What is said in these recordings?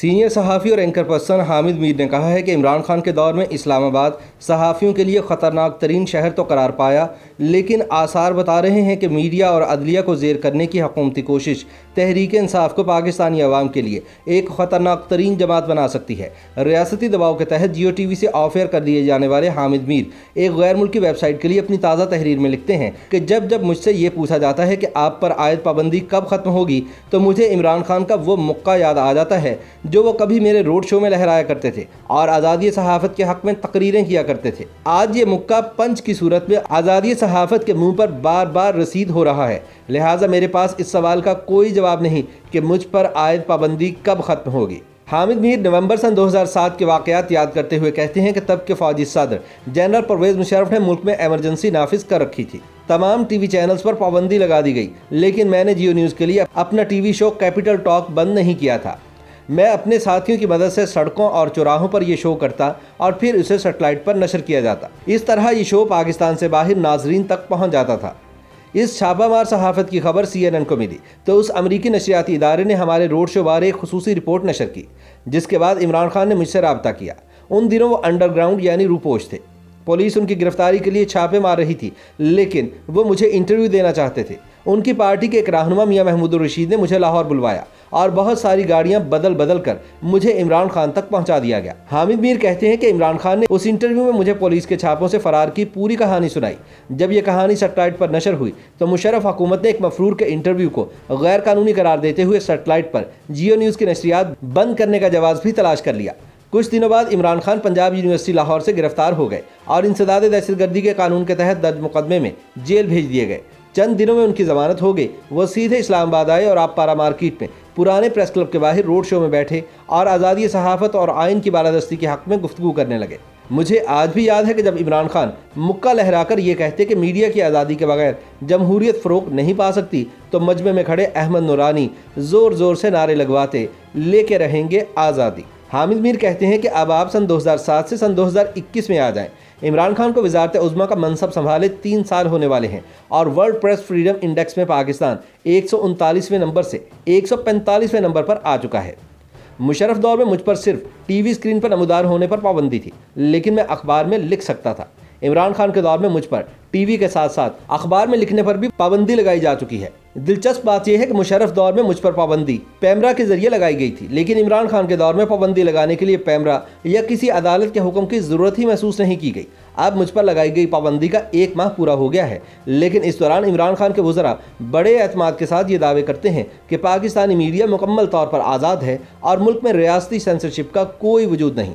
Senior सहाफ़ी और anchor person Hamid Mir ने कहा है कि इमरान खान के दौर में इस्लामाबाद सहाफ़ियों के लिए ख़तरनाक तरीन शहर तो करार पाया, लेकिन आसार बता रहे हैं कि मीडिया और अदलिया को जेर करने की हुकूमती कोशिश तहरीक इंसाफ को पाकिस्तानी आवाम के लिए एक ख़तरनाक तरीन जमात बना सकती है। रियासती दबाव के तहत जियो टीवी से ऑफ एयर कर दिए जाने वाले हामिद मीर एक गैर मुल्की वेबसाइट के लिए अपनी ताज़ा तहरीर में लिखते हैं कि जब जब मुझसे ये पूछा जाता है कि आप पर आयद पाबंदी कब ख़त्म होगी, तो मुझे इमरान खान का वो मुक्का याद आ जाता है जो वो कभी मेरे रोड शो में लहराया करते थे और आज़ादी सहाफ़त के हक़ में तकरीरें किया करते थे। आज ये मुक्का पंच की सूरत में आज़ादी सहाफ़त के मुंह पर बार बार रसीद हो रहा है। लिहाजा मेरे पास इस सवाल का कोई जवाब नहीं कि मुझ पर आयद पाबंदी कब ख़त्म होगी। हामिद मीर नवंबर सन 2007 के वाक़यात याद करते हुए कहते हैं कि तब के फ़ौजी सदर जनरल परवेज़ मुशर्रफ ने मुल्क में एमरजेंसी नाफिज कर रखी थी। तमाम टीवी चैनल्स पर पाबंदी लगा दी गई, लेकिन मैंने जियो न्यूज़ के लिए अपना टीवी शो कैपिटल टॉक बंद नहीं किया था। मैं अपने साथियों की मदद से सड़कों और चौराहों पर यह शो करता और फिर उसे सेटेलाइट पर नशर किया जाता। इस तरह ये शो पाकिस्तान से बाहर नाजरीन तक पहुंच जाता था। इस छापामार सहाफ़त की खबर CNN को मिली तो उस अमरीकी नशरियाती इदारे ने हमारे रोड शो बारे एक खुसूसी रिपोर्ट नशर की, जिसके बाद इमरान खान ने मुझसे रब्ता किया। उन दिनों वो अंडरग्राउंड यानी रूपोश थे। पुलिस उनकी गिरफ्तारी के लिए छापे मार रही थी, लेकिन वो मुझे इंटरव्यू देना चाहते थे। उनकी पार्टी के एक रहनुमा मियां महमूदुर रशीद ने मुझे लाहौर बुलवाया और बहुत सारी गाड़ियां बदल बदल कर मुझे इमरान खान तक पहुंचा दिया गया। हामिद मीर कहते हैं कि इमरान खान ने उस इंटरव्यू में मुझे पुलिस के छापों से फरार की पूरी कहानी सुनाई। जब यह कहानी सेटेलाइट पर नशर हुई तो मुशर्रफ हुकूमत ने एक मफरूर के इंटरव्यू को गैर कानूनी करार देते हुए सेटेलाइट पर जियो न्यूज़ की नशरियात बंद करने का जवाब भी तलाश कर लिया। कुछ दिनों बाद इमरान खान पंजाब यूनिवर्सिटी लाहौर से गिरफ्तार हो गए और इंसदाद दहशतगर्दी के कानून के तहत दर्ज मुकदमे में जेल भेज दिए गए। चंद दिनों में उनकी जमानत हो गई। वो सीधे इस्लामाबाद आए और आप पारा मार्केट में पुराने प्रेस क्लब के बाहर रोड शो में बैठे और आज़ादी सहाफ़त और आइन की बालादस्ती के हक़ में गुफ्तगू करने लगे। मुझे आज भी याद है कि जब इमरान खान मुक्का लहराकर ये कहते कि मीडिया की आज़ादी के बगैर जमहूरियत फ़रोग नहीं पा सकती, तो मजमे में खड़े अहमद नूरानी ज़ोर ज़ोर से नारे लगवाते, लेके रहेंगे आज़ादी। हामिद मीर कहते हैं कि अब आप सन 2007 से सन 2021 में आ जाएँ। इमरान खान को वजारत उज़्मा का मनसब संभाले 3 साल होने वाले हैं और वर्ल्ड प्रेस फ्रीडम इंडेक्स में पाकिस्तान 139वें नंबर से 145वें नंबर पर आ चुका है। मुशर्रफ दौर में मुझ पर सिर्फ टीवी स्क्रीन पर नमूदार होने पर पाबंदी थी, लेकिन मैं अखबार में लिख सकता था। इमरान खान के दौर में मुझ पर टीवी के साथ साथ अखबार में लिखने पर भी पाबंदी लगाई जा चुकी है। दिलचस्प बात यह है कि मुशर्रफ दौर में मुझ पर पाबंदी पैमरा के जरिए लगाई गई थी, लेकिन इमरान खान के दौर में पाबंदी लगाने के लिए पैमरा या किसी अदालत के हुक्म की ज़रूरत ही महसूस नहीं की गई। अब मुझ पर लगाई गई पाबंदी का 1 माह पूरा हो गया है, लेकिन इस दौरान इमरान खान के वज़रा बड़े एतमाद के साथ ये दावे करते हैं कि पाकिस्तानी मीडिया मुकम्मल तौर पर आज़ाद है और मुल्क में रियासती सेंसरशिप का कोई वजूद नहीं।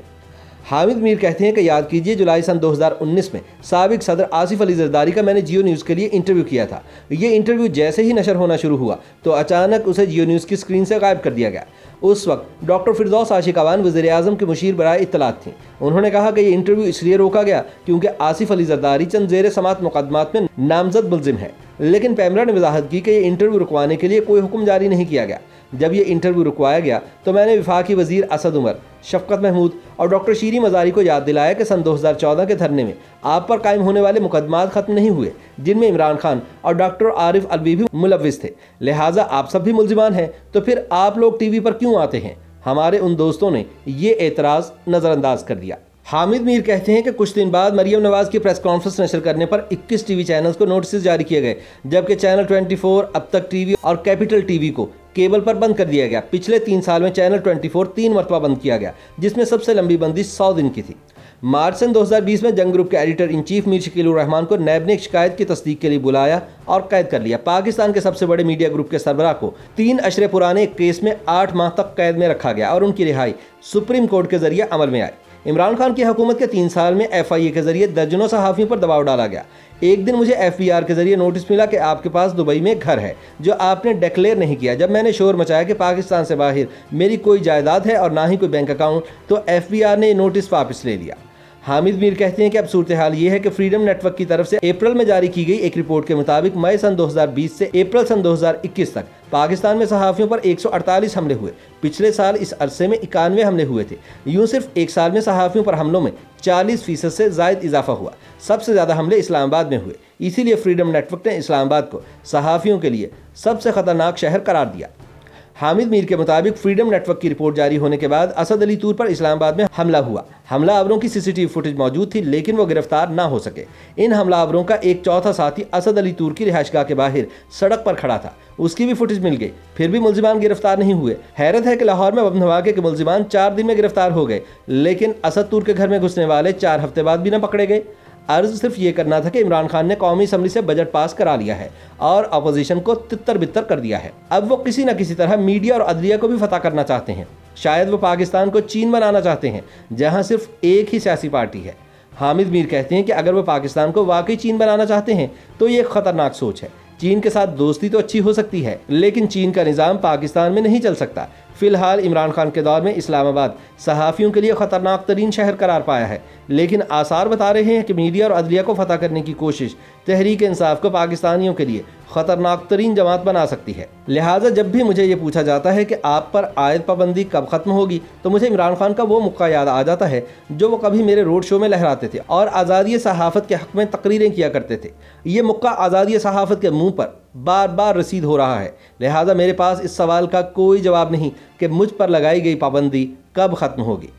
हामिद मीर कहते हैं कि याद कीजिए जुलाई सन 2019 में साबिक सदर आसिफ अली जरदारी का मैंने जियो न्यूज़ के लिए इंटरव्यू किया था। ये इंटरव्यू जैसे ही नशर होना शुरू हुआ तो अचानक उसे जियो न्यूज़ की स्क्रीन से गायब कर दिया गया। उस वक्त डॉक्टर फिरदौस आशिक अवान वज़ीर-ए-आज़म के मुशीर बराए इत्तलात थीं। उन्होंने कहा कि ये इंटरव्यू इसलिए रोका गया क्योंकि आसिफ अली जरदारी चंद ज़ेर समात मुकदमात में नामजद मुलजिम है, लेकिन पैमरा ने वजाहत की कि ये इंटरव्यू रुकवाने के लिए कोई हुक्म जारी नहीं किया गया। जब ये इंटरव्यू रुकवाया गया तो मैंने वफाकी वज़ीर असद उमर, शफ़क़त महमूद और डॉक्टर शेरी मज़ारी को याद दिलाया कि सन 2014 के धरने में आप पर कायम होने वाले मुकदमात ख़त्म नहीं हुए, जिनमें इमरान खान और डॉक्टर आरिफ अलवी भी मुलविस थे। लिहाजा आप सब भी मुलजिमान हैं, तो फिर आप लोग टीवी पर क्यों आते हैं? हमारे उन दोस्तों ने ये एतराज़ नज़रअंदाज कर दिया। हामिद मीर कहते हैं कि कुछ दिन बाद मरियम नवाज़ की प्रेस कॉन्फ्रेंस नशर करने पर 21 टीवी चैनल्स को नोटिस जारी किए गए, जबकि चैनल 24, अब तक टीवी और कैपिटल टीवी को केबल पर बंद कर दिया गया। पिछले 3 साल में चैनल 24 3 मरतबा बंद किया गया, जिसमें सबसे लंबी बंदी 100 दिन की थी। मार्च सन 2020 में जंग ग्रुप के editor in chief Mir Shakil ur Rahman को नैब ने एक शिकायत की तस्दीक के लिए बुलाया और कैद कर लिया। पाकिस्तान के सबसे बड़े मीडिया ग्रुप के सरबराह को 3 अशरे पुराने एक केस में 8 माह तक कैद में रखा गया और उनकी रिहाई सुप्रीम कोर्ट के जरिए अमल में आई। इमरान खान की हुकूमत के 3 साल में FIA के जरिए दर्जनों सहाफ़ियों पर दबाव डाला गया। एक दिन मुझे FBR के जरिए नोटिस मिला कि आपके पास दुबई में घर है जो आपने डिक्लेयर नहीं किया। जब मैंने शोर मचाया कि पाकिस्तान से बाहर मेरी कोई जायदाद है और ना ही कोई बैंक अकाउंट, तो FBR ने नोटिस वापस ले लिया। हामिद मीर कहते हैं कि अब सूरत हाल ये है कि फ्रीडम नेटवर्क की तरफ से अप्रैल में जारी की गई एक रिपोर्ट के मुताबिक मई सन 2020 से अप्रैल सन 2021 तक पाकिस्तान में सहाफ़ियों पर 148 हमले हुए। पिछले साल इस अरसे में 91 हमले हुए थे। यूँ सिर्फ एक साल में सहाफ़ियों पर हमलों में 40% से ज़ायद इजाफा हुआ। सबसे ज़्यादा हमले इस्लामाबाद में हुए, इसीलिए फ्रीडम नेटवर्क ने इस्लामाबाद को सहाफ़ियों के लिए सबसे ख़तरनाक शहर करार दिया। हामिद मीर के मुताबिक फ्रीडम नेटवर्क की रिपोर्ट जारी होने के बाद असद अली तूर पर इस्लामाबाद में हमला हुआ। हमलावरों की सीसीटीवी फुटेज मौजूद थी लेकिन वो गिरफ्तार ना हो सके। इन हमलावरों का एक चौथा साथी असद अली तूर की रिहाइशगाह के बाहर सड़क पर खड़ा था, उसकी भी फुटेज मिल गई, फिर भी मुलजिमान गिरफ्तार नहीं हुए। हैरत है कि लाहौर में बम धमाके के मुलजिमान 4 दिन में गिरफ्तार हो गए लेकिन असद तूर के घर में घुसने वाले 4 हफ्ते बाद भी न पकड़े गए। अर्ज सिर्फ ये करना था कि इमरान खान ने कौमी असम्बली से बजट पास करा लिया है और अपोजिशन को तितर बितर कर दिया है। अब वो किसी न किसी तरह मीडिया और अदलिया को भी फतह करना चाहते हैं। शायद वो पाकिस्तान को चीन बनाना चाहते हैं जहां सिर्फ एक ही सियासी पार्टी है। हामिद मीर कहते हैं कि अगर वो पाकिस्तान को वाकई चीन बनाना चाहते हैं तो ये एक ख़तरनाक सोच है। चीन के साथ दोस्ती तो अच्छी हो सकती है लेकिन चीन का निज़ाम पाकिस्तान में नहीं चल सकता। फिलहाल इमरान खान के दौर में इस्लामाबाद सहाफ़ियों के लिए ख़तरनाक तरीन शहर करार पाया है लेकिन आसार बता रहे हैं कि मीडिया और अदलिया को फतह करने की कोशिश तहरीक इंसाफ को पाकिस्तानियों के लिए ख़तरनाक तरीन जमात बना सकती है। लिहाजा जब भी मुझे ये पूछा जाता है कि आप पर आयद पाबंदी कब ख़त्म होगी तो मुझे इमरान खान का वो मुक्का याद आ जाता है जो वो कभी मेरे रोड शो में लहराते थे और आज़ादी सहाफ़त के हक़ में तकरीरें किया करते थे। ये मुक्का आज़ादी सहाफ़त के मुँह पर बार बार रसीद हो रहा है। लिहाजा मेरे पास इस सवाल का कोई जवाब नहीं कि मुझ पर लगाई गई पाबंदी कब खत्म होगी।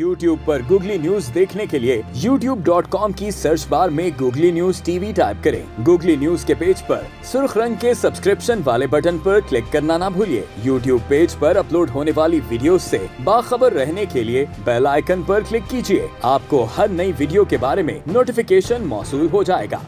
YouTube पर Googly News देखने के लिए YouTube.com की सर्च बार में Googly News TV टाइप करें। Googly News के पेज पर सुर्ख रंग के सब्सक्रिप्शन वाले बटन पर क्लिक करना ना भूलिए। YouTube पेज पर अपलोड होने वाली वीडियो से बाखबर रहने के लिए बेल आइकन पर क्लिक कीजिए। आपको हर नई वीडियो के बारे में नोटिफिकेशन मौसूल हो जाएगा।